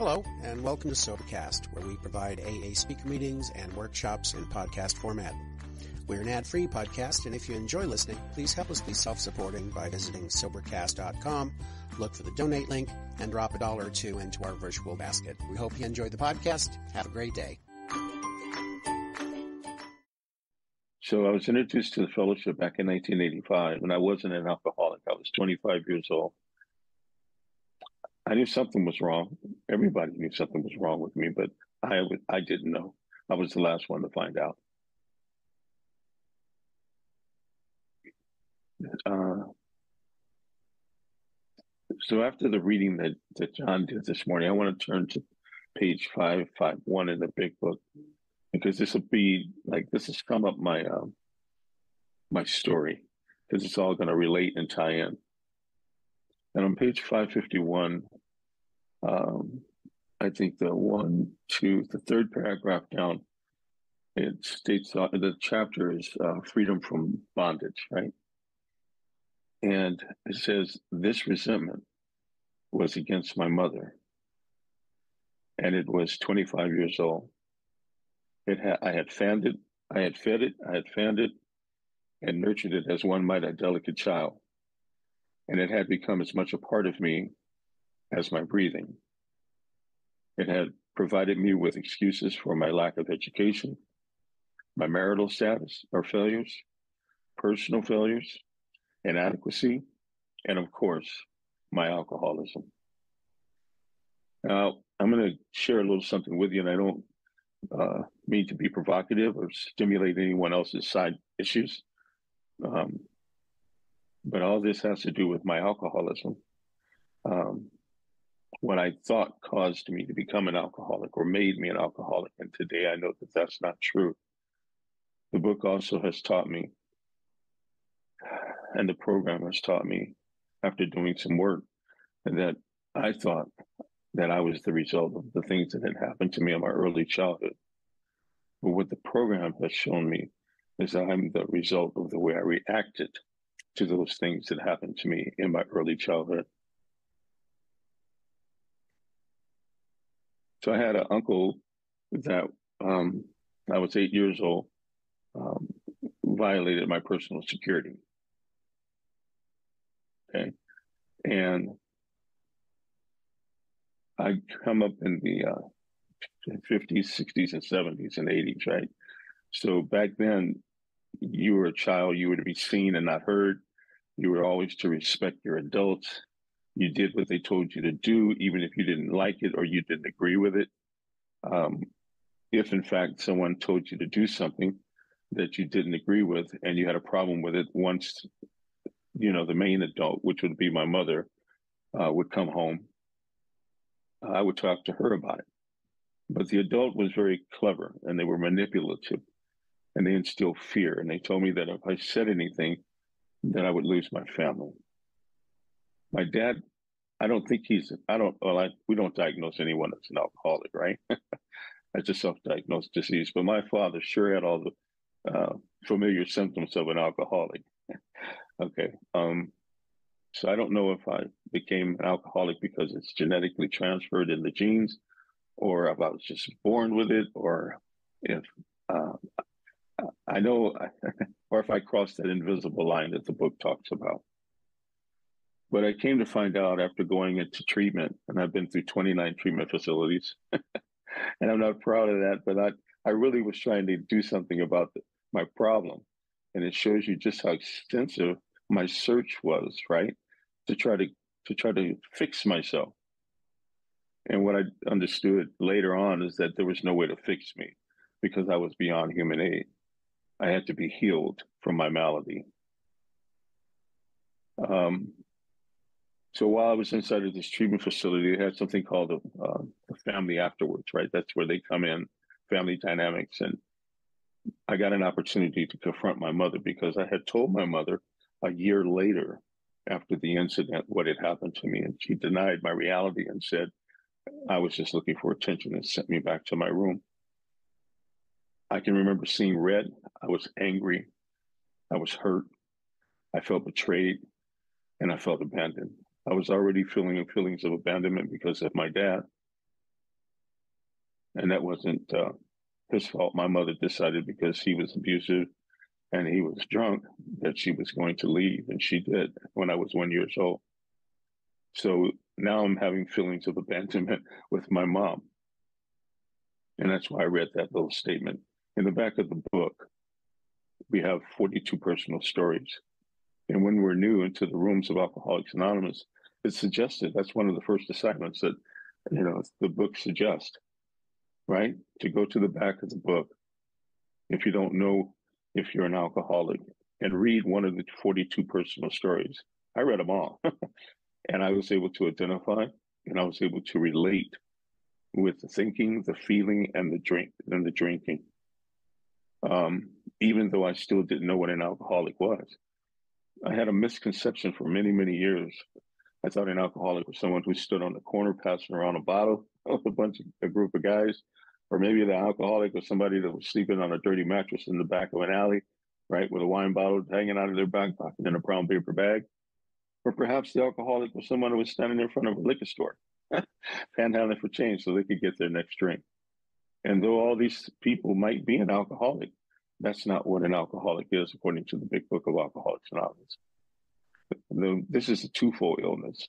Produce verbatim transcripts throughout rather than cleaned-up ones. Hello, and welcome to SoberCast, where we provide A A speaker meetings and workshops in podcast format. We're an ad-free podcast, and if you enjoy listening, please help us be self-supporting by visiting SoberCast dot com, look for the donate link, and drop a dollar or two into our virtual basket. We hope you enjoy the podcast. Have a great day. So I was introduced to the fellowship back in nineteen eighty-five, and I wasn't an alcoholic. I was twenty-five years old. I knew something was wrong. Everybody knew something was wrong with me, but I, I didn't know. I was the last one to find out. Uh, so after the reading that, that John did this morning, I want to turn to page five fifty-one in the Big Book, because this will be like, this has come up my, um, my story, because it's all going to relate and tie in. And on page five fifty-one, um, I think the one, two, the third paragraph down, it states uh, the chapter is uh, freedom from bondage, right? And it says, this resentment was against my mother, and it was twenty-five years old. It ha- I had fanned it, I had fed it, I had fanned it, and nurtured it as one might a delicate child. And it had become as much a part of me as my breathing. It had provided me with excuses for my lack of education, my marital status or failures, personal failures, inadequacy, and of course, my alcoholism. Now, I'm going to share a little something with you, and I don't uh, mean to be provocative or stimulate anyone else's side issues. Um, But all this has to do with my alcoholism. Um, what I thought caused me to become an alcoholic or made me an alcoholic. And today I know that that's not true. The book also has taught me, and the program has taught me after doing some work, that I thought that I was the result of the things that had happened to me in my early childhood. But what the program has shown me is that I'm the result of the way I reacted to those things that happened to me in my early childhood. So I had an uncle that um, I was eight years old, um, violated my personal security. Okay. And I come up in the uh, fifties, sixties, and seventies, and eighties, right? So back then, you were a child, you were to be seen and not heard. You were always to respect your adults. You did what they told you to do, even if you didn't like it or you didn't agree with it. Um, if, in fact, someone told you to do something that you didn't agree with and you had a problem with it, once, you know, the main adult, which would be my mother, uh, would come home, I would talk to her about it. But the adult was very clever, and they were manipulative. And they instilled fear. And they told me that if I said anything, that I would lose my family. My dad, I don't think he's, I don't, well, I, we don't diagnose anyone that's an alcoholic, right? That's a self-diagnosed disease. But my father sure had all the uh, familiar symptoms of an alcoholic. Okay. Um, so I don't know if I became an alcoholic because it's genetically transferred in the genes, or if I was just born with it, or if, uh, I know, or if I crossed that invisible line that the book talks about. But I came to find out after going into treatment, and I've been through twenty-nine treatment facilities, and I'm not proud of that, but I, I really was trying to do something about the, my problem. And it shows you just how extensive my search was, right? To try to, to try to fix myself. And what I understood later on is that there was no way to fix me because I was beyond human aid. I had to be healed from my malady. Um, so while I was inside of this treatment facility, they had something called a, uh, a family afterwards, right? That's where they come in, family dynamics. And I got an opportunity to confront my mother because I had told my mother a year later after the incident what had happened to me. And she denied my reality and said, I was just looking for attention, and sent me back to my room. I can remember seeing red. I was angry. I was hurt. I felt betrayed, and I felt abandoned. I was already feeling feelings of abandonment because of my dad, And that wasn't uh, his fault. My mother decided because he was abusive and he was drunk that she was going to leave. And she did when I was one years old. So now I'm having feelings of abandonment with my mom. And that's why I read that little statement. In the back of the book, we have forty-two personal stories. And when we're new into the rooms of Alcoholics Anonymous, it's suggested, that's one of the first assignments that, you know, the book suggests, right? To go to the back of the book, if you don't know if you're an alcoholic, and read one of the forty-two personal stories. I read them all. And I was able to identify, and I was able to relate with the thinking, the feeling, and the drink, and the drinking. Um, even though I still didn't know what an alcoholic was. I had a misconception for many, many years. I thought an alcoholic was someone who stood on the corner passing around a bottle with a bunch of a group of guys, or maybe the alcoholic was somebody that was sleeping on a dirty mattress in the back of an alley, right, with a wine bottle hanging out of their back pocket in a brown paper bag. Or perhaps the alcoholic was someone who was standing in front of a liquor store, panhandling for change so they could get their next drink. And though all these people might be an alcoholic, that's not what an alcoholic is, according to the Big Book of Alcoholics Anonymous. This is a twofold illness.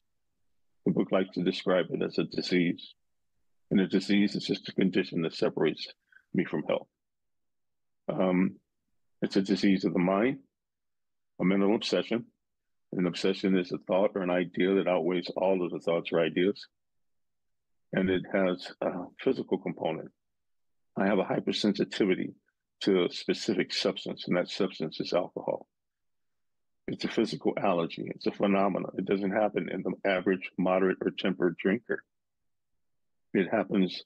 The book likes to describe it as a disease. And a disease is just a condition that separates me from health. Um, it's a disease of the mind, a mental obsession. An obsession is a thought or an idea that outweighs all of the thoughts or ideas. And it has a physical component. I have a hypersensitivity to a specific substance, and that substance is alcohol. It's a physical allergy. It's a phenomenon. It doesn't happen in the average, moderate, or tempered drinker. It happens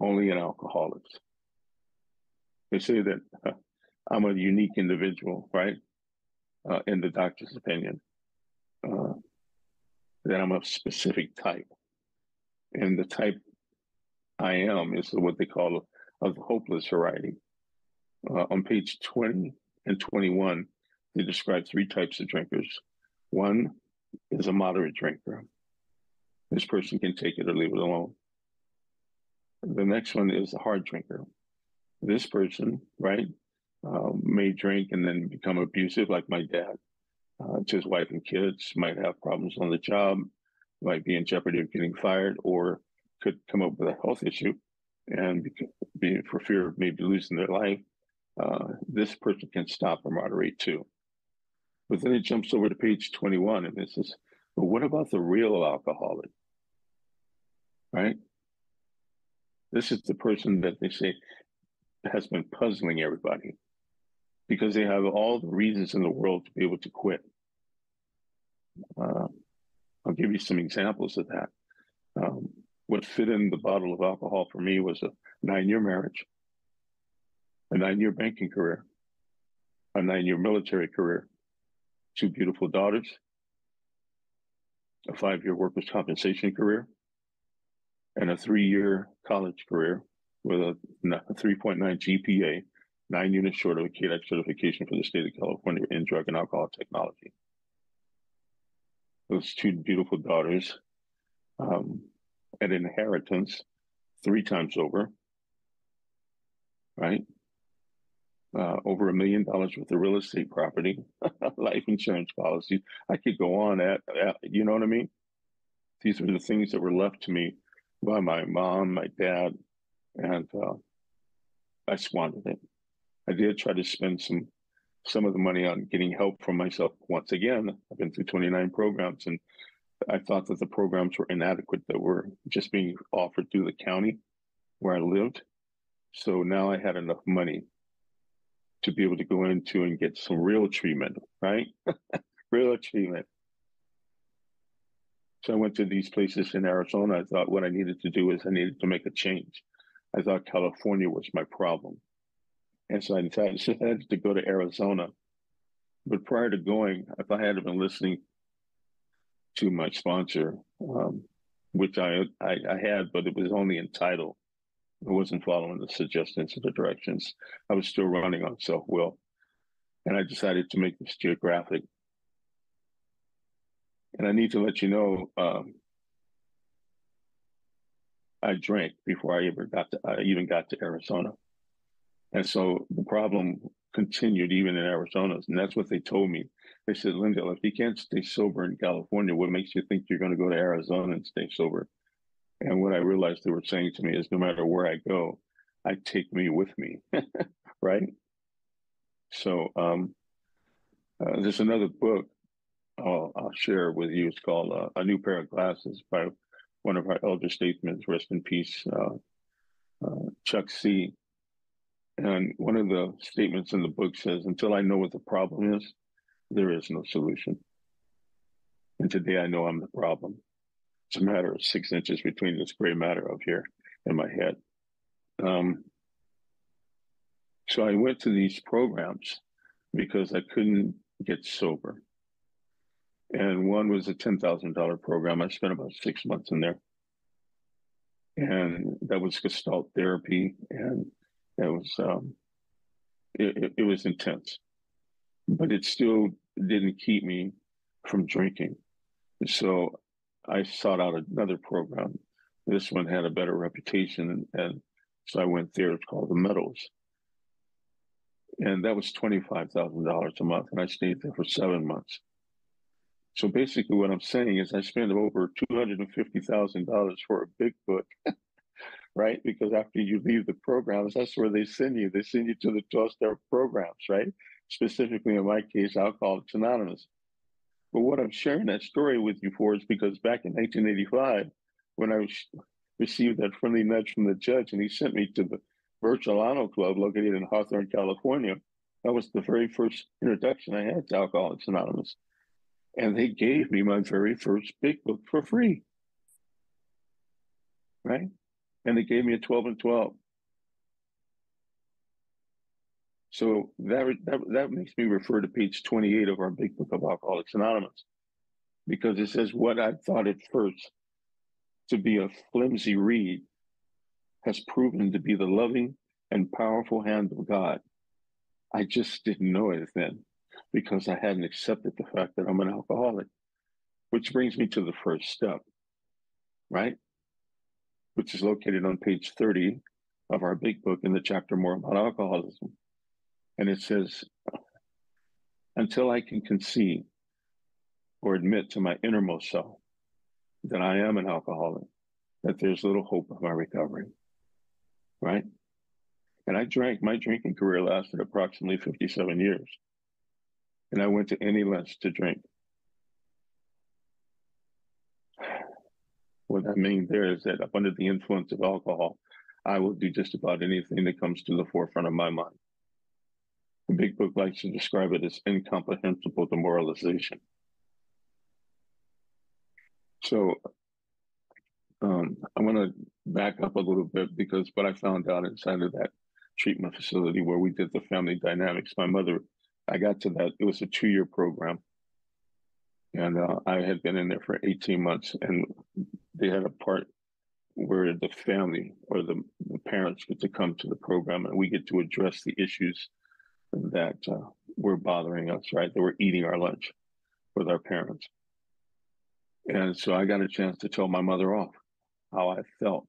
only in alcoholics. They say that uh, I'm a unique individual, right? Uh, in the doctor's opinion, uh, that I'm a specific type. And the type I am is what they call of the hopeless variety. Uh, on page twenty and twenty-one, they describe three types of drinkers. One is a moderate drinker. This person can take it or leave it alone. The next one is a hard drinker. This person, right, Uh, may drink and then become abusive, like my dad, uh, to his wife and kids, might have problems on the job, might be in jeopardy of getting fired, or could come up with a health issue and be, be for fear of maybe losing their life. Uh, this person can stop or moderate too. But then it jumps over to page twenty-one and it says, but what about the real alcoholic? Right? This is the person that they say has been puzzling everybody, because they have all the reasons in the world to be able to quit. Uh, I'll give you some examples of that. Um, what fit in the bottle of alcohol for me was a nine-year marriage, a nine-year banking career, a nine-year military career, two beautiful daughters, a five-year workers' compensation career, and a three-year college career with a three point nine G P A, nine units short of a C A D A C certification for the state of California in drug and alcohol technology. Those two beautiful daughters, um, an inheritance three times over, right? Uh, over a million dollars worth of real estate property, life insurance policies. I could go on at, at, you know what I mean? These were the things that were left to me by my mom, my dad, and uh, I squandered it. I did try to spend some some of the money on getting help for myself. Once again, I've been through twenty-nine programs, and I thought that the programs were inadequate, that were just being offered through the county where I lived. So now I had enough money to be able to go into and get some real treatment, right? Real treatment. So I went to these places in Arizona. I thought what I needed to do is I needed to make a change. I thought California was my problem. And so I decided to go to Arizona. But prior to going, if I had been listening to my sponsor, um, which I, I, I had, but it was only in title. I wasn't following the suggestions or the directions. I was still running on self-will. And I decided to make this geographic. And I need to let you know, um, I drank before I ever got to, I even got to Arizona. And so the problem continued even in Arizona. And that's what they told me. They said, Lindell, if you can't stay sober in California, what makes you think you're going to go to Arizona and stay sober? And what I realized they were saying to me is no matter where I go, I take me with me, right? So um, uh, there's another book I'll, I'll share with you. It's called uh, A New Pair of Glasses by one of our elder statesmen, rest in peace, uh, uh, Chuck C. And one of the statements in the book says, until I know what the problem is, there is no solution. And today I know I'm the problem. It's a matter of six inches between this gray matter up here in my head. Um, so I went to these programs because I couldn't get sober. And one was a ten thousand dollar program. I spent about six months in there. And that was Gestalt therapy. And it was, um, it, it was intense. But it still didn't keep me from drinking. So I sought out another program. This one had a better reputation. And, and so I went there. It's called the Meadows. And that was twenty-five thousand dollars a month. And I stayed there for seven months. So basically what I'm saying is I spent over two hundred fifty thousand dollars for a Big Book, right? Because after you leave the programs, that's where they send you. They send you to the twelve-step programs, right? Specifically in my case, Alcoholics Anonymous. But what I'm sharing that story with you for is because back in nineteen eighty-five, when I was, received that friendly nudge from the judge and he sent me to the Virgilano Club located in Hawthorne, California, that was the very first introduction I had to Alcoholics Anonymous. And they gave me my very first Big Book for free, right? And they gave me a twelve and twelve. So that, that, that makes me refer to page twenty-eight of our Big Book of Alcoholics Anonymous, because it says what I thought at first to be a flimsy reed has proven to be the loving and powerful hand of God. I just didn't know it then, because I hadn't accepted the fact that I'm an alcoholic, which brings me to the first step, right? Which is located on page thirty of our Big Book in the chapter more about alcoholism. And it says, until I can concede or admit to my innermost self that I am an alcoholic, that there's little hope of my recovery, right? And I drank, my drinking career lasted approximately fifty-seven years. And I went to any lengths to drink. What I mean there is that under the influence of alcohol, I will do just about anything that comes to the forefront of my mind. The Big Book likes to describe it as incomprehensible demoralization. So um, I want to back up a little bit, because what I found out inside of that treatment facility where we did the family dynamics, my mother, I got to that, it was a two-year program, and uh, I had been in there for eighteen months, and they had a part where the family or the, the parents get to come to the program, and we get to address the issues that uh, were bothering us, right? They were eating our lunch with our parents. And so I got a chance to tell my mother off how I felt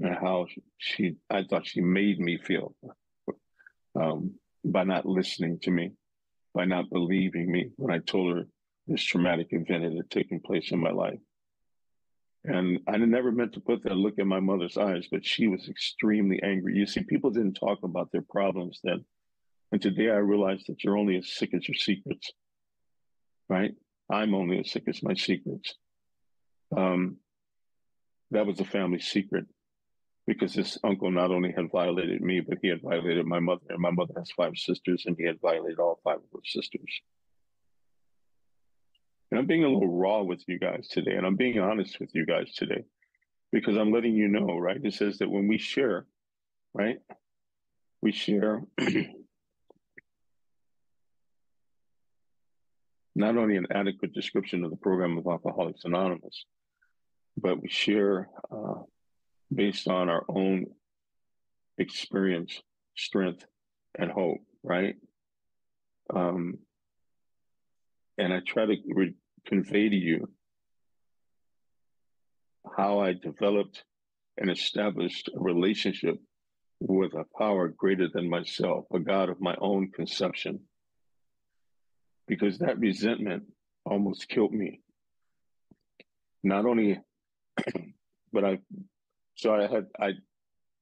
and how she, I thought she made me feel. Um, by not listening to me, by not believing me when I told her this traumatic event that had taken place in my life. And I never meant to put that look in my mother's eyes, but she was extremely angry. You see, people didn't talk about their problems then. And today I realized that you're only as sick as your secrets, right? I'm only as sick as my secrets. Um, that was a family secret. Because this uncle not only had violated me, but he had violated my mother. And my mother has five sisters, and he had violated all five of her sisters. And I'm being a little raw with you guys today, and I'm being honest with you guys today, because I'm letting you know, right? It says that when we share, right, we share not only an adequate description of the program of Alcoholics Anonymous, but we share... Uh, based on our own experience, strength, and hope, right? Um, and I try to re- convey to you how I developed and established a relationship with a power greater than myself, a God of my own conception. Because that resentment almost killed me. Not only, but I, so I had, I,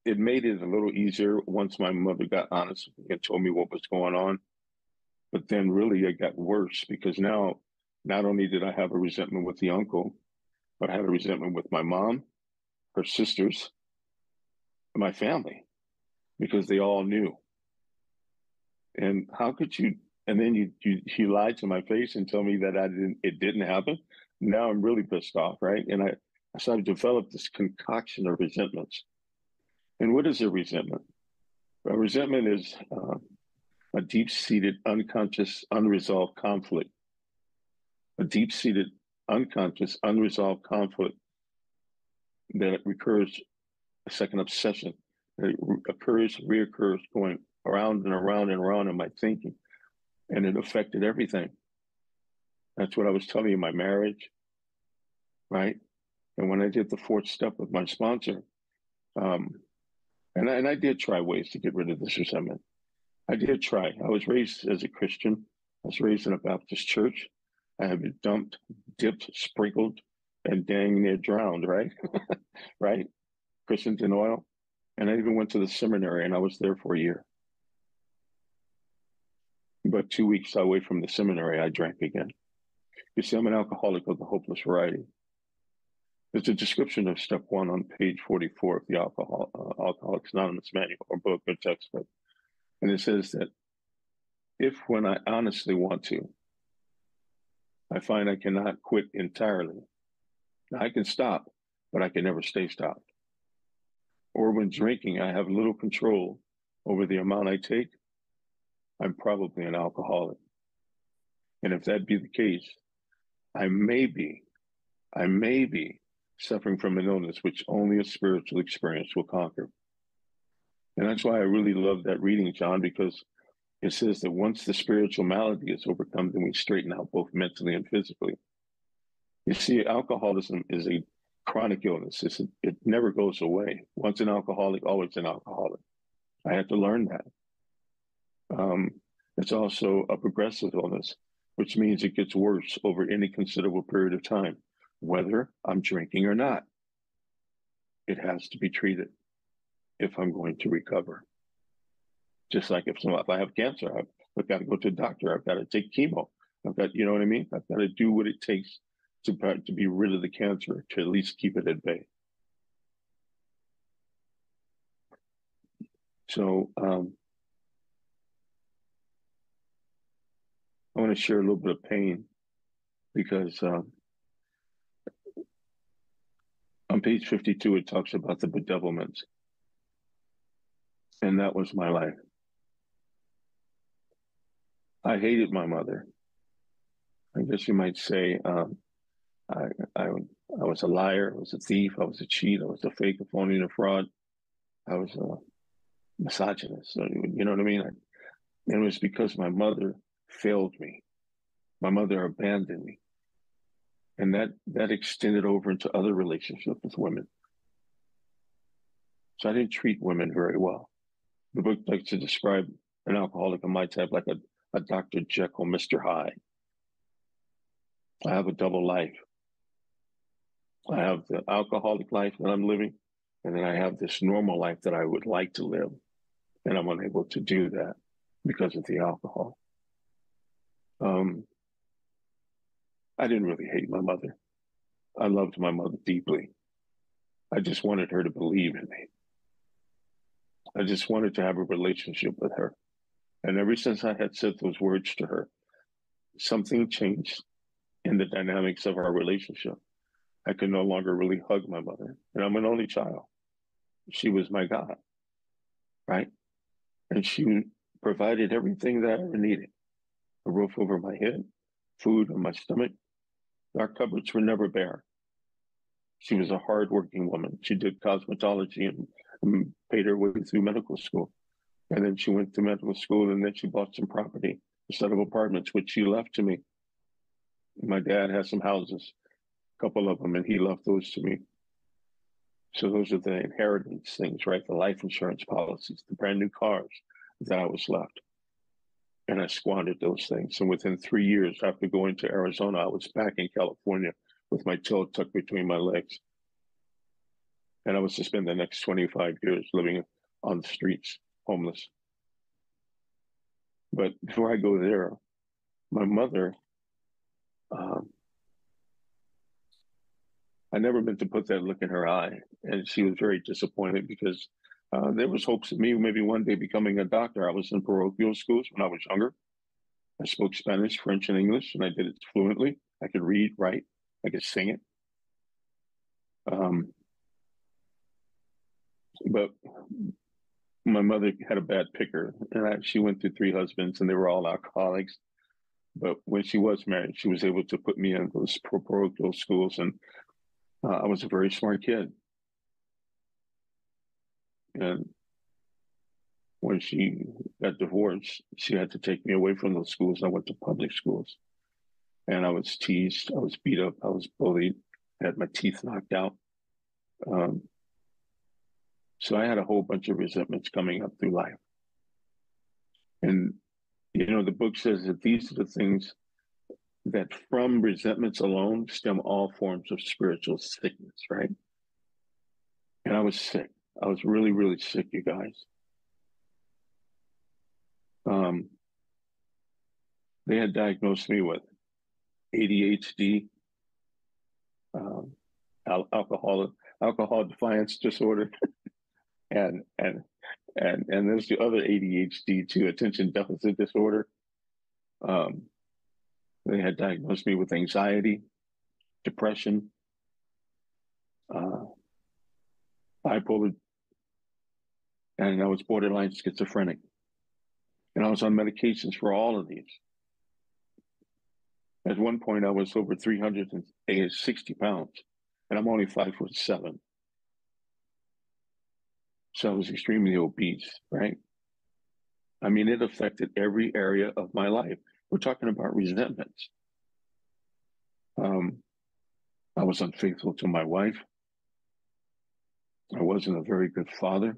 it made it a little easier once my mother got honest and told me what was going on. But then really it got worse because now, not only did I have a resentment with the uncle, but I had a resentment with my mom, her sisters, and my family, because they all knew. And how could you, and then you, you, she lied to my face and told me that I didn't, it didn't happen. Now I'm really pissed off, right? And I, I started to develop this concoction of resentments. And what is a resentment? A resentment is uh, a deep-seated, unconscious, unresolved conflict. A deep-seated, unconscious, unresolved conflict that recurs, a second obsession, that occurs, reoccurs, going around and around and around in my thinking. And it affected everything. That's what I was telling you, my marriage, right? And when I did the fourth step with my sponsor, um, and, I, and I did try ways to get rid of this resentment. I did try. I was raised as a Christian. I was raised in a Baptist church. I had been dumped, dipped, sprinkled, and dang near drowned, right? Right? Christened in oil. And I even went to the seminary, and I was there for a year. But two weeks away from the seminary, I drank again. You see, I'm an alcoholic of the hopeless variety. There's a description of step one on page forty-four of the Alcohol, uh, Alcoholics Anonymous manual or book or textbook. And it says that if when I honestly want to, I find I cannot quit entirely. Now, I can stop, but I can never stay stopped. Or when drinking, I have little control over the amount I take. I'm probably an alcoholic. And if that be the case, I may be, I may be suffering from an illness which only a spiritual experience will conquer. And that's why I really love that reading, John, because it says that once the spiritual malady is overcome, then we straighten out both mentally and physically. You see, alcoholism is a chronic illness. It's a, it never goes away. Once an alcoholic, always an alcoholic. I had to learn that. Um, it's also a progressive illness, which means it gets worse over any considerable period of time, whether I'm drinking or not. It has to be treated if I'm going to recover. Just like if, some, if I have cancer, I've, I've got to go to a doctor. I've got to take chemo. I've got, you know what I mean? I've got to do what it takes to, to be rid of the cancer, to at least keep it at bay. So, um, I want to share a little bit of pain because um, on page fifty-two, it talks about the bedevilments. And that was my life. I hated my mother. I guess you might say um, I, I, I was a liar. I was a thief. I was a cheat. I was a fake, a phony, and a fraud. I was a misogynist. You know what I mean? I, and it was because my mother failed me. My mother abandoned me. And that, that extended over into other relationships with women. So I didn't treat women very well. The book likes to describe an alcoholic of my type like a, a Doctor Jekyll, Mister Hyde. I have a double life. I have the alcoholic life that I'm living, and then I have this normal life that I would like to live. And I'm unable to do that because of the alcohol. Um, I didn't really hate my mother. I loved my mother deeply. I just wanted her to believe in me. I just wanted to have a relationship with her. And ever since I had said those words to her, something changed in the dynamics of our relationship. I could no longer really hug my mother. And I'm an only child. She was my God, right? And she provided everything that I ever needed. A roof over my head, food on my stomach. Our cupboards were never bare. She was a hardworking woman. She did cosmetology and, and paid her way through medical school. And then she went to medical school and then she bought some property, a set of apartments, which she left to me. My dad had some houses, a couple of them, and he left those to me. So those are the inheritance things, right? The life insurance policies, the brand new cars that I was left. And I squandered those things. And within three years after going to Arizona, I was back in California with my tail tucked between my legs. And I was to spend the next twenty-five years living on the streets, homeless. But before I go there, my mother, um, I never meant to put that look in her eye. And she was very disappointed because uh, there was hopes of me maybe one day becoming a doctor. I was in parochial schools when I was younger. I spoke Spanish, French, and English, and I did it fluently. I could read, write, I could sing it. Um, but my mother had a bad picker, and I, she went through three husbands, and they were all alcoholics. But when she was married, she was able to put me in those parochial schools, and uh, I was a very smart kid. And when she got divorced, she had to take me away from those schools. I went to public schools, and I was teased. I was beat up. I was bullied. I had my teeth knocked out. Um, So I had a whole bunch of resentments coming up through life. And, you know, the book says that these are the things that from resentments alone stem all forms of spiritual sickness, right? And I was sick. I was really, really sick, you guys. Um, they had diagnosed me with A D H D, um, al- alcohol, alcohol defiance disorder. And and and and there's the other A D H D too, attention deficit disorder. Um, they had diagnosed me with anxiety, depression, uh, bipolar, and I was borderline schizophrenic. And I was on medications for all of these. At one point, I was over three hundred sixty pounds, and I'm only five foot seven. So I was extremely obese, right? I mean, it affected every area of my life. We're talking about resentments. Um, I was unfaithful to my wife. I wasn't a very good father.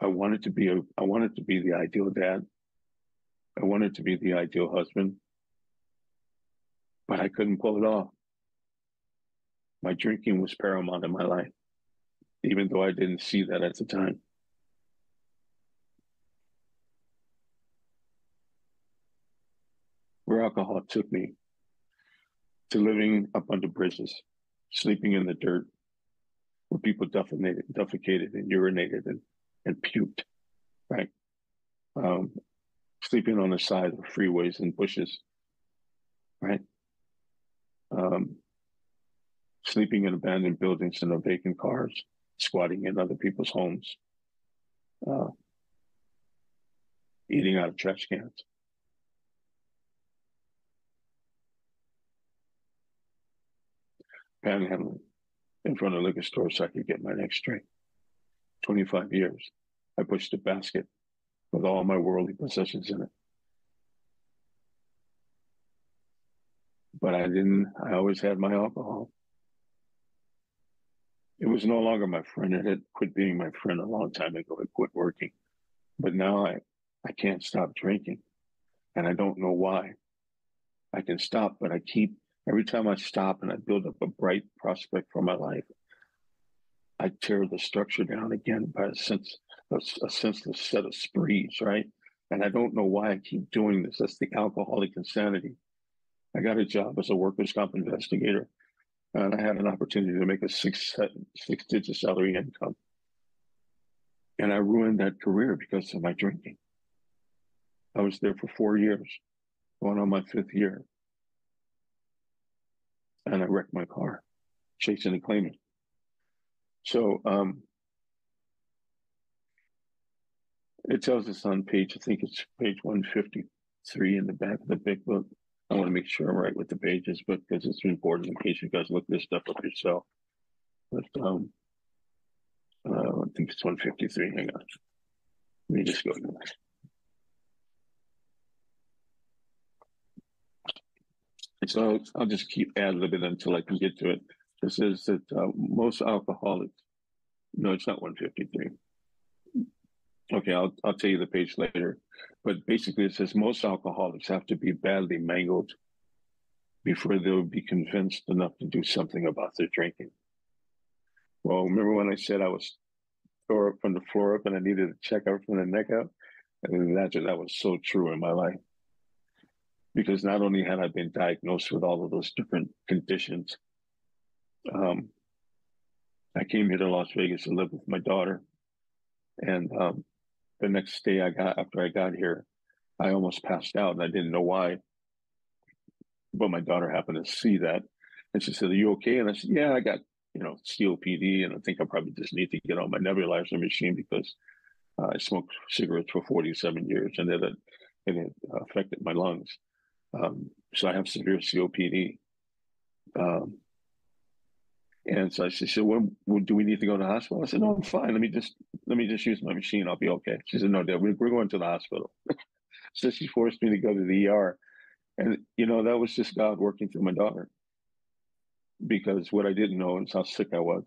I wanted to be a, I wanted to be the ideal dad. I wanted to be the ideal husband, but I couldn't pull it off. My drinking was paramount in my life, even though I didn't see that at the time. Where alcohol took me to living up under bridges, sleeping in the dirt, where people defecated, defecated and urinated and, and puked, right? Um, sleeping on the side of freeways and bushes, right? Um, sleeping in abandoned buildings and in vacant cars, squatting in other people's homes, uh, eating out of trash cans. Panhandling in front of liquor stores so I could get my next drink. twenty-five years, I pushed a basket with all my worldly possessions in it. But I didn't, I always had my alcohol. It was no longer my friend. It had quit being my friend a long time ago. It quit working. But now I, I can't stop drinking. And I don't know why. I can stop, but I keep, every time I stop and I build up a bright prospect for my life, I tear the structure down again by a sense, a, a senseless set of sprees, right? And I don't know why I keep doing this. That's the alcoholic insanity. I got a job as a workers' comp investigator. And I had an opportunity to make a six, six-digit salary income. And I ruined that career because of my drinking. I was there for four years, going on my fifth year. And I wrecked my car, chasing and claiming. So um, it tells us on page, I think it's page one fifty-three in the back of the Big Book. I want to make sure I'm right with the pages, but because it's important in case you guys look this stuff up yourself. But um, uh, I think it's one fifty-three. Hang on. Let me just go to the next. So I'll just keep ad-libbing until I can get to it. This is that uh, most alcoholics, no, it's not one fifty-three. Okay, I'll, I'll tell you the page later. But basically it says most alcoholics have to be badly mangled before they'll be convinced enough to do something about their drinking. Well, remember when I said I was tore up from the floor up and I needed a checkup from the neck up? I mean, that, that was so true in my life. Because not only had I been diagnosed with all of those different conditions, um, I came here to Las Vegas to live with my daughter. And um, the next day I got after I got here, I almost passed out and I didn't know why. But my daughter happened to see that. And she said, "Are you okay?" And I said, "Yeah, I got, you know, C O P D. And I think I probably just need to get on my nebulizer machine because uh, I smoked cigarettes for forty-seven years and it, it had affected my lungs. Um, so I have severe C O P D. Um, and so she said, well, do we need to go to the hospital? I said, no, I'm fine. Let me just, let me just use my machine. I'll be okay. She said, no, Dad, we're going to the hospital. So she forced me to go to the E R. And, you know, that was just God working through my daughter. Because what I didn't know is how sick I was.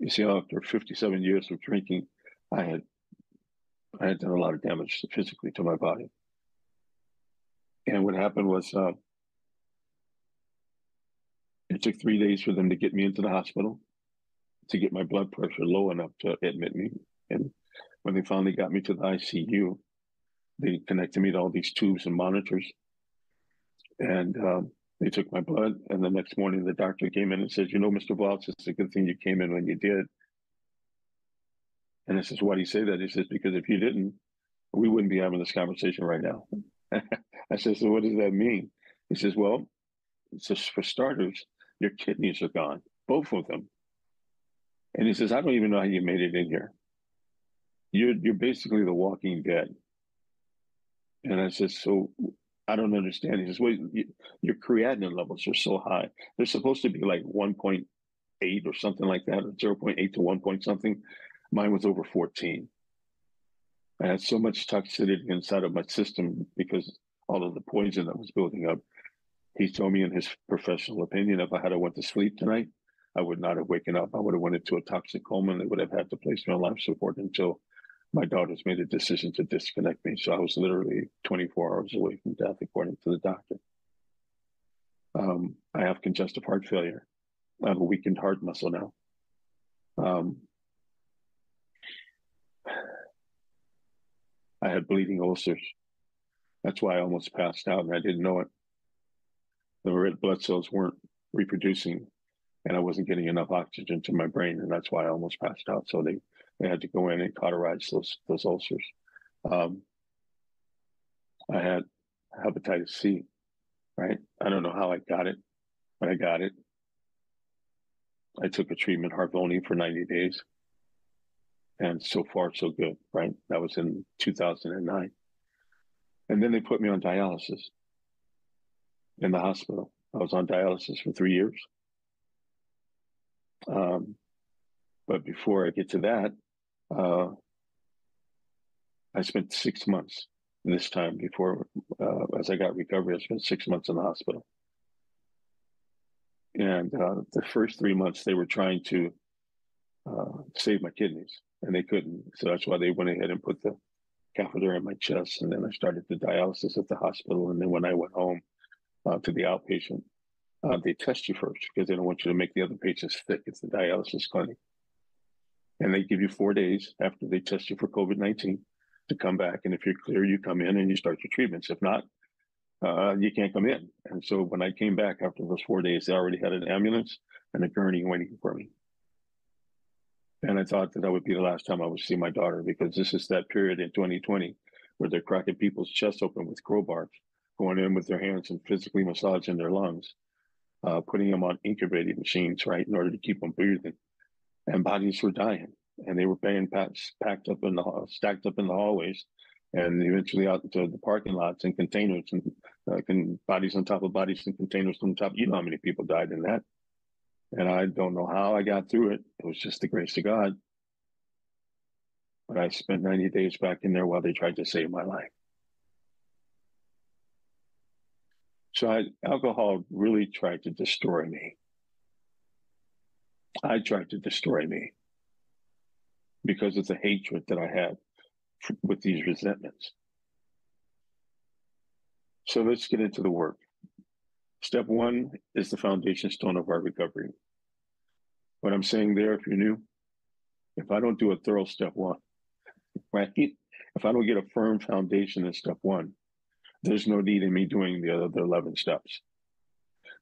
You see, after fifty-seven years of drinking, I had I had done a lot of damage physically to my body. And what happened was uh, it took three days for them to get me into the hospital to get my blood pressure low enough to admit me. And when they finally got me to the I C U, they connected me to all these tubes and monitors. And um, they took my blood. And the next morning, the doctor came in and said, you know, Mister Valtz, it's a good thing you came in when you did. And I says, why do you say that? He says, because if you didn't, we wouldn't be having this conversation right now. I says, so what does that mean? He says, well, it's just for starters, your kidneys are gone, both of them. And he says, I don't even know how you made it in here. You're, you're basically the walking dead. And I said, so I don't understand. He says, well, you, your creatinine levels are so high. They're supposed to be like one point eight or something like that, or zero point eight to one point something. Mine was over fourteen. I had so much toxicity inside of my system because all of the poison that was building up. He told me in his professional opinion, if I had went to sleep tonight, I would not have waken up. I would have went into a toxic coma and they would have had to place me on life support until my daughters made a decision to disconnect me. So I was literally twenty-four hours away from death, according to the doctor. Um, I have congestive heart failure. I have a weakened heart muscle now. Um, I had bleeding ulcers. That's why I almost passed out and I didn't know it. The red blood cells weren't reproducing and I wasn't getting enough oxygen to my brain. And that's why I almost passed out. So they They had to go in and cauterize those those ulcers. Um, I had hepatitis C, right? I don't know how I got it, but I got it. I took a treatment, Harvoni, for ninety days. And so far, so good, right? That was in two thousand nine. And then they put me on dialysis in the hospital. I was on dialysis for three years. Um, but before I get to that, Uh, I spent six months this time before, uh, as I got recovery, I spent six months in the hospital. And uh, the first three months, they were trying to uh, save my kidneys, and they couldn't. So that's why they went ahead and put the catheter in my chest, and then I started the dialysis at the hospital. And then when I went home uh, to the outpatient, uh, they test you first because they don't want you to make the other patients sick. It's the dialysis clinic. And they give you four days after they test you for COVID nineteen to come back. And if you're clear, you come in and you start your treatments. If not, uh, you can't come in. And so when I came back after those four days, they already had an ambulance and a gurney waiting for me. And I thought that that would be the last time I would see my daughter, because this is that period in twenty twenty where they're cracking people's chests open with crowbars, going in with their hands and physically massaging their lungs, uh, putting them on incubating machines, right, in order to keep them breathing. And bodies were dying, and they were being packed up in the stacked up in the hallways, and eventually out into the parking lots and containers, and uh, can, bodies on top of bodies and containers on top. You know how many people died in that, and I don't know how I got through it. It was just the grace of God. But I spent ninety days back in there while they tried to save my life. So I, alcohol really tried to destroy me. I tried to destroy me because of the hatred that I had f- with these resentments. So let's get into the work. Step one is the foundation stone of our recovery. What I'm saying there, if you're new, if I don't do a thorough step one, right? If I don't get a firm foundation in step one, there's no need in me doing the other eleven steps.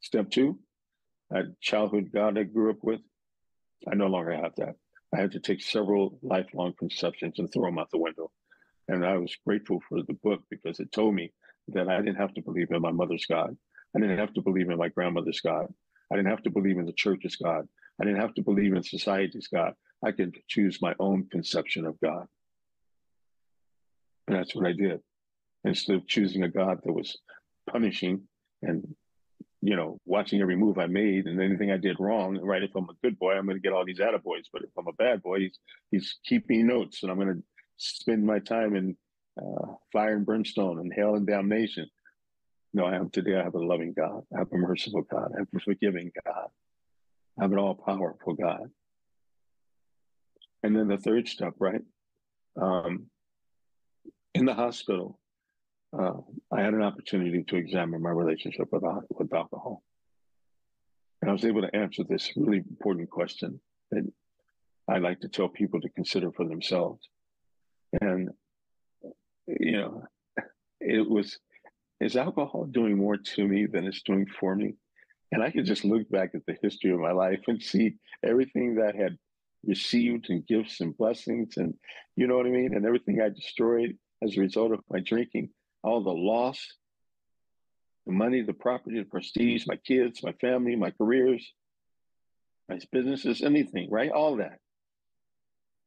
Step two, that childhood God I grew up with, I no longer have that. I had to take several lifelong conceptions and throw them out the window. And I was grateful for the book because it told me that I didn't have to believe in my mother's God. I didn't have to believe in my grandmother's God. I didn't have to believe in the church's God. I didn't have to believe in society's God. I could choose my own conception of God. And that's what I did. Instead of choosing a God that was punishing and, you know, watching every move I made and anything I did wrong, right? If I'm a good boy, I'm going to get all these attaboys. But if I'm a bad boy, he's, he's keeping notes, and I'm going to spend my time in uh, fire and brimstone and hell and damnation. No, I am today. I have a loving God. I have a merciful God. I have a forgiving God. I have an all-powerful God. And then the third step, right? Um, in the hospital, Uh, I had an opportunity to examine my relationship with, uh, with alcohol. And I was able to answer this really important question that I like to tell people to consider for themselves. And, you know, it was, is alcohol doing more to me than it's doing for me? And I could just look back at the history of my life and see everything that I had received and gifts and blessings and, you know what I mean? And everything I destroyed as a result of my drinking. All the loss, the money, the property, the prestige, my kids, my family, my careers, my businesses, anything, right? All that.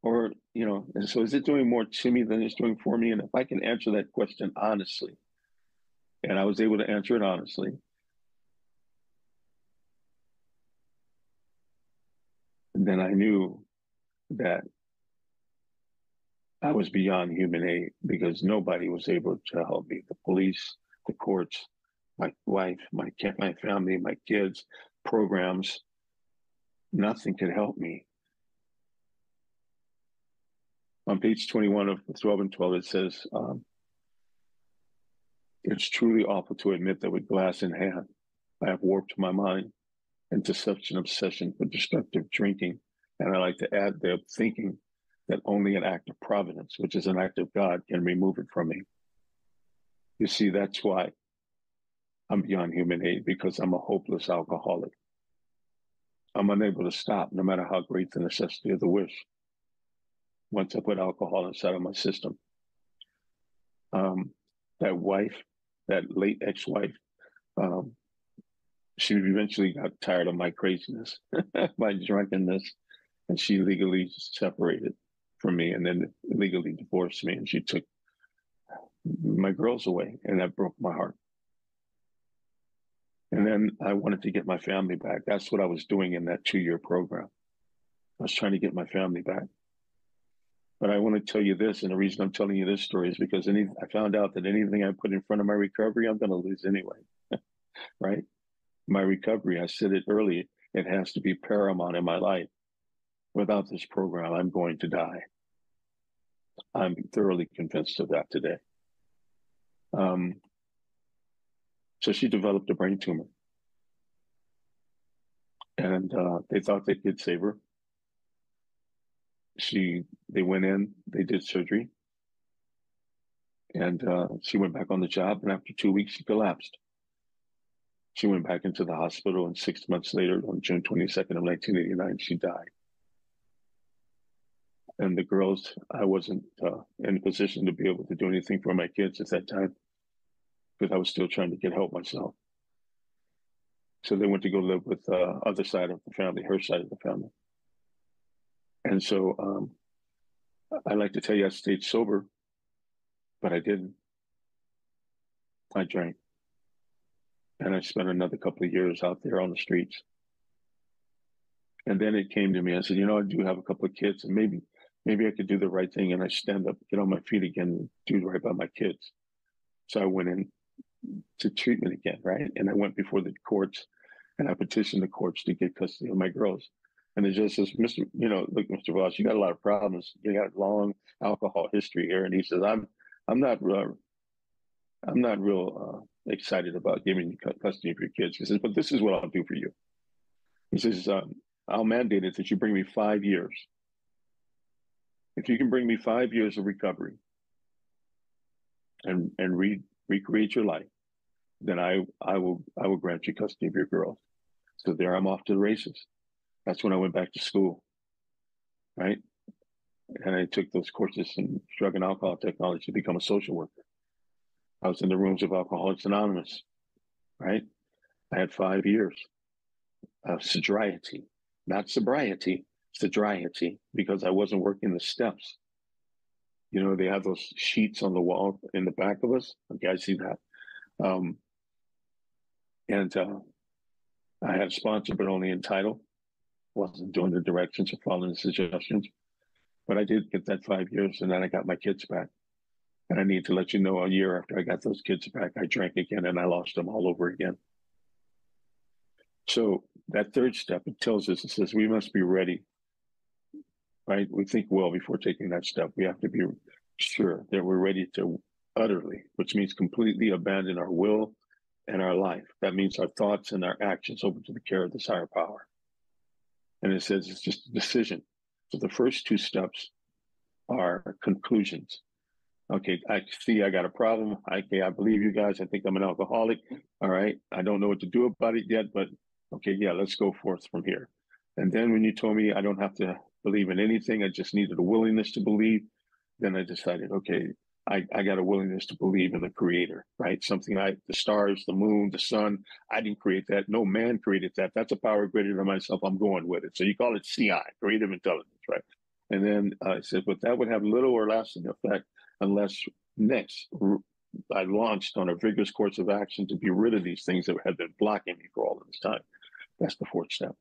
Or, you know, and so is it doing more to me than it's doing for me? And if I can answer that question honestly, and I was able to answer it honestly, then I knew that I was beyond human aid because nobody was able to help me. The police, the courts, my wife, my my family, my kids, programs, nothing could help me. On page twenty-one of twelve and twelve, it says, um, it's truly awful to admit that with glass in hand, I have warped my mind into such an obsession with destructive drinking. And I like to add their thinking that only an act of providence, which is an act of God, can remove it from me. You see, that's why I'm beyond human aid, because I'm a hopeless alcoholic. I'm unable to stop, no matter how great the necessity of the wish. Once I put alcohol inside of my system, um, that wife, that late ex-wife, um, she eventually got tired of my craziness, my drunkenness, and she legally separated from me, and then legally divorced me, and she took my girls away, and that broke my heart. And then I wanted to get my family back. That's what I was doing in that two-year program. I was trying to get my family back. But I want to tell you this, and the reason I'm telling you this story is because any, I found out that anything I put in front of my recovery, I'm going to lose anyway, right? My recovery, I said it earlier, it has to be paramount in my life. Without this program, I'm going to die. I'm thoroughly convinced of that today. Um, so she developed a brain tumor. And uh, they thought they could save her. She, they went in, they did surgery. And uh, she went back on the job. And after two weeks, she collapsed. She went back into the hospital. And six months later, on June twenty-second of nineteen eighty-nine, she died. And the girls, I wasn't uh, in a position to be able to do anything for my kids at that time because I was still trying to get help myself. So they went to go live with the uh, other side of the family, her side of the family. And so um, I like to tell you I stayed sober, but I didn't. I drank. And I spent another couple of years out there on the streets. And then it came to me. I said, you know, I do have a couple of kids, and maybe Maybe I could do the right thing, and I stand up, get on my feet again, and do right by my kids. So I went in to treatment again, right? And I went before the courts and I petitioned the courts to get custody of my girls. And the judge says, Mister, you know, look, Mister Voss, you got a lot of problems. You got a long alcohol history here. And he says, I'm, I'm not, uh, I'm not real uh, excited about giving you custody of your kids. He says, but this is what I'll do for you. He says, um, I'll mandate it that you bring me five years. If you can bring me five years of recovery and and re, recreate your life, then I I will I will grant you custody of your girls. So there, I'm off to the races. That's when I went back to school, right? And I took those courses in drug and alcohol technology to become a social worker. I was in the rooms of Alcoholics Anonymous, right? I had five years of sobriety, not sobriety, sobriety, because I wasn't working the steps. You know, they have those sheets on the wall in the back of us. Okay, I see that. Um, and uh, I had a sponsor, but only in title. Wasn't doing the directions or following the suggestions. But I did get that five years, and then I got my kids back. And I need to let you know, a year after I got those kids back, I drank again and I lost them all over again. So that third step, it tells us, it says, we must be ready, right? We think well before taking that step. We have to be sure that we're ready to utterly, which means completely abandon our will and our life. That means our thoughts and our actions open to the care of this higher power. And it says it's just a decision. So the first two steps are conclusions. Okay, I see I got a problem. I, okay, I believe you guys. I think I'm an alcoholic. All right, I don't know what to do about it yet, but okay, yeah, let's go forth from here. And then when you told me I don't have to believe in anything, I just needed a willingness to believe, then I decided, okay, I, I got a willingness to believe in the creator, right? Something I, the stars, the moon, the sun, I didn't create that. No man created that. That's a power greater than myself. I'm going with it. So you call it C I, creative intelligence, right? And then uh, I said, but that would have little or lasting effect unless next I launched on a vigorous course of action to be rid of these things that had been blocking me for all of this time. That's the fourth step.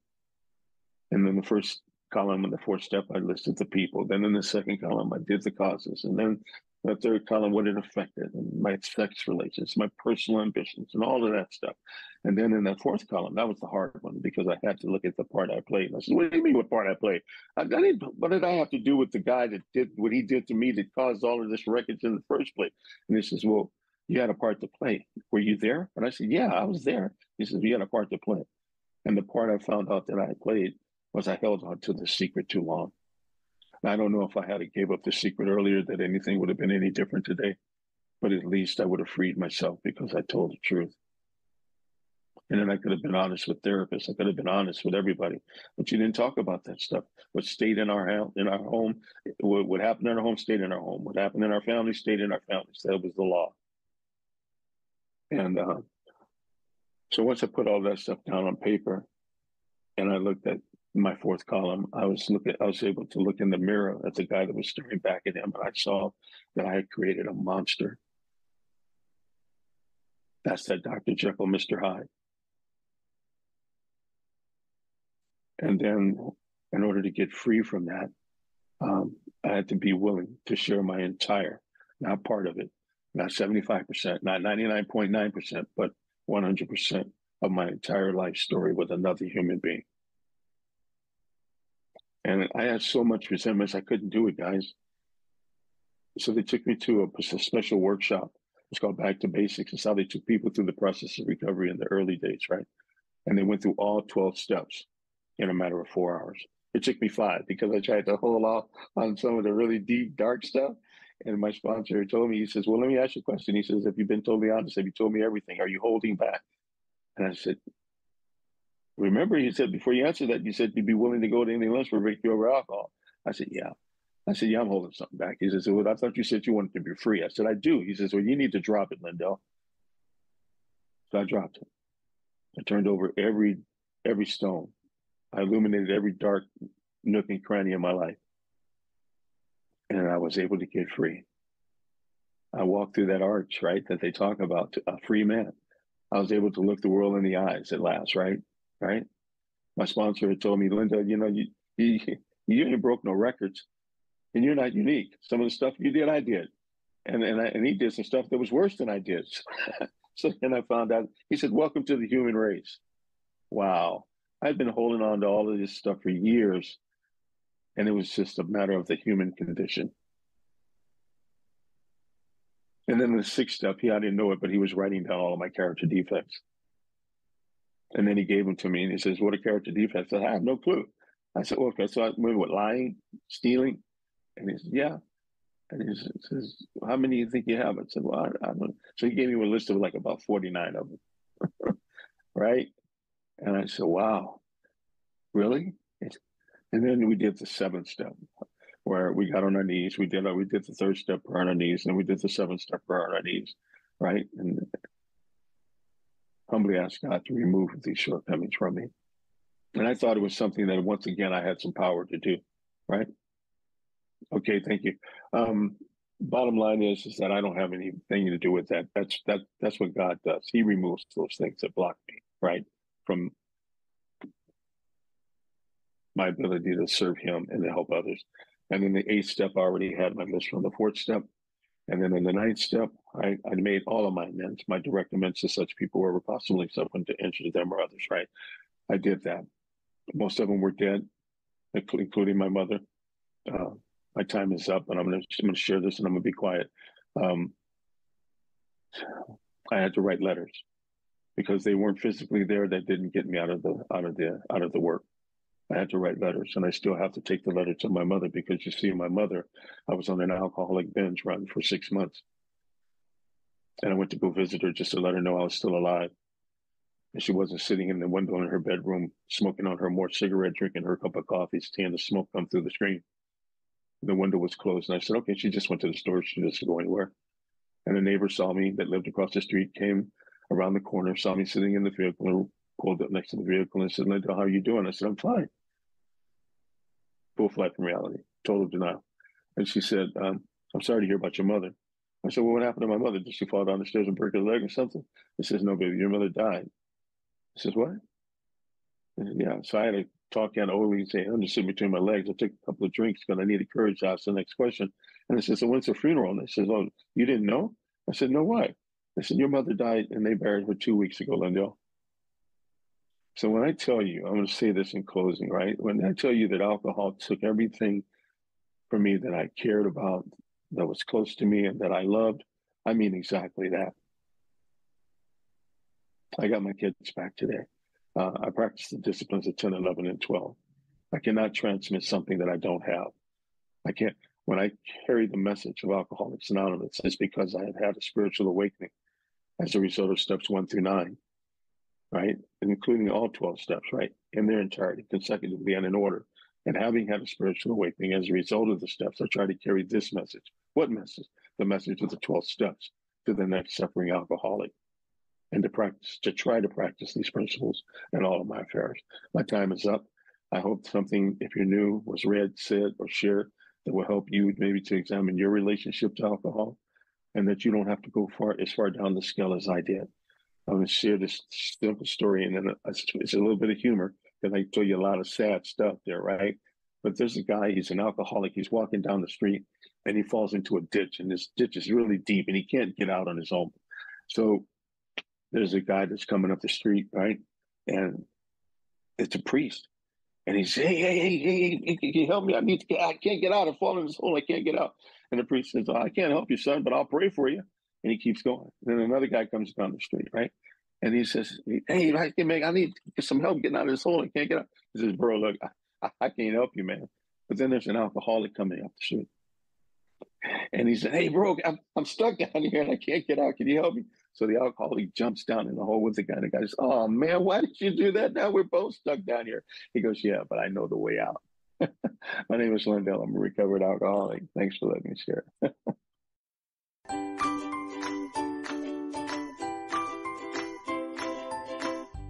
And then the first column in the fourth step, I listed the people. Then in the second column, I did the causes. And then the third column, what it affected, and my sex relations, my personal ambitions, and all of that stuff. And then in that fourth column, that was the hard one because I had to look at the part I played. And I said, what do you mean what part I played? I, I didn't, what did I have to do with the guy that did what he did to me that caused all of this wreckage in the first place? And he says, well, you had a part to play. Were you there? And I said, yeah, I was there. He says, you had a part to play. And the part I found out that I played was I held on to the secret too long. I don't know if I had gave up the secret earlier that anything would have been any different today, but at least I would have freed myself because I told the truth. And then I could have been honest with therapists. I could have been honest with everybody, but you didn't talk about that stuff. What stayed in our house, in our home, what, what happened in our home stayed in our home. What happened in our family stayed in our families. That was the law. And uh, so once I put all that stuff down on paper and I looked at my fourth column, I was looking. I was able to look in the mirror at the guy that was staring back at him, and I saw that I had created a monster. That's that Doctor Jekyll, Mister Hyde. And then, in order to get free from that, um, I had to be willing to share my entire, not part of it, not seventy-five percent, not ninety-nine point nine percent, but one hundred percent of my entire life story with another human being. And I had so much resentment, I couldn't do it, guys. So they took me to a, a special workshop. It's called Back to Basics. It's how they took people through the process of recovery in the early days, right? And they went through all twelve steps in a matter of four hours. It took me five because I tried to hold off on some of the really deep, dark stuff. And my sponsor told me, he says, well, let me ask you a question. He says, have you been totally honest? Have you told me everything? Are you holding back? And I said, remember, he said, before you answer that, you said you'd be willing to go to any lunch for victory over alcohol. I said, yeah. I said, yeah, I'm holding something back. He says, well, I thought you said you wanted to be free. I said, I do. He says, well, you need to drop it, Lindell. So I dropped it. I turned over every every stone. I illuminated every dark nook and cranny in my life. And I was able to get free. I walked through that arch, right, that they talk about, a free man. I was able to look the world in the eyes at last, right? Right. My sponsor had told me, Linda, you know, you, you, you ain't broke no records and you're not unique. Some of the stuff you did, I did. And and, I, and he did some stuff that was worse than I did. So then I found out, he said, welcome to the human race. Wow. I've been holding on to all of this stuff for years. And it was just a matter of the human condition. And then the sixth step, he, I didn't know it, but he was writing down all of my character defects. And then he gave them to me and he says, what are character defects? I said, I have no clue. I said, okay, so I remember what, lying, stealing? And he said, yeah. And he says, how many do you think you have? I said, well, I, I don't. So he gave me a list of like about forty-nine of them, right? And I said, wow, really? And then we did the seventh step where we got on our knees. We did we did the third step prayer on our knees, and then we did the seventh step prayer on our knees, right? And humbly asked God to remove these shortcomings from me. And I thought it was something that, once again, I had some power to do, right? Okay, thank you. Um, bottom line is, is that I don't have anything to do with that. That's that. That's what God does. He removes those things that block me, right, from my ability to serve him and to help others. And then the eighth step, I already had my list from the fourth step. And then in the ninth step, I, I made all of my amends, my direct amends to such people who were possibly someone to injure them or others, right? I did that. Most of them were dead, including my mother. Uh, my time is up, and I'm going to share this, and I'm going to be quiet. Um, I had to write letters because they weren't physically there. That didn't get me out of the out of the out of the work. I had to write letters, and I still have to take the letter to my mother because, you see, my mother, I was on an alcoholic binge run for six months. And I went to go visit her just to let her know I was still alive. And she wasn't sitting in the window in her bedroom, smoking on her more cigarette, drinking her cup of coffee, seeing the smoke come through the screen. The window was closed. And I said, okay, she just went to the store. She doesn't go anywhere. And a neighbor saw me that lived across the street, came around the corner, saw me sitting in the vehicle, and pulled up next to the vehicle and said, Lindell, how are you doing? I said, I'm fine. Full flight from reality, total denial. And she said, um, I'm sorry to hear about your mother. I said, well, what happened to my mother? Did she fall down the stairs and break her leg or something? She says, no, baby, your mother died. I says, what? I said, yeah. So I had to talk out Oli and say, I'm just sitting between my legs. I took a couple of drinks because I needed courage to ask the next question. And I said, so when's the funeral? And I says, oh, you didn't know? I said, no, why? I said, your mother died and they buried her two weeks ago, Lindell. So when I tell you, I'm going to say this in closing, right? When I tell you that alcohol took everything from me that I cared about, that was close to me and that I loved, I mean exactly that. I got my kids back today. Uh, I practice the disciplines of ten, eleven, and twelve. I cannot transmit something that I don't have. I can't. When I carry the message of Alcoholics Anonymous, it's because I have had a spiritual awakening as a result of steps one through nine. Right, including all twelve steps, right, in their entirety, consecutively and in order. And having had a spiritual awakening as a result of the steps, I try to carry this message. What message? The message of the twelve steps to the next suffering alcoholic, and to practice, to try to practice these principles in all of my affairs. My time is up. I hope something, if you're new, was read, said, or shared that will help you maybe to examine your relationship to alcohol, and that you don't have to go far as far down the scale as I did. I'm going to share this simple story, and then it's a little bit of humor because I told you a lot of sad stuff there, right? But there's a guy, he's an alcoholic. He's walking down the street, and he falls into a ditch, and this ditch is really deep, and he can't get out on his own. So there's a guy that's coming up the street, right? And it's a priest, and he's, hey, hey, hey, hey, hey, can you help me? I need to get, I can't get out. I fall in this hole. I can't get out. And the priest says, oh, I can't help you, son, but I'll pray for you. And he keeps going. Then another guy comes down the street, right? And he says, hey, I can make, I need some help getting out of this hole. I can't get out. He says, bro, look, I, I can't help you, man. But then there's an alcoholic coming up the street. And he said, hey, bro, I'm, I'm stuck down here and I can't get out. Can you help me? So the alcoholic jumps down in the hole with the guy. And the guy says, oh, man, why did you do that? Now we're both stuck down here. He goes, yeah, but I know the way out. My name is Lindell. I'm a recovered alcoholic. Thanks for letting me share.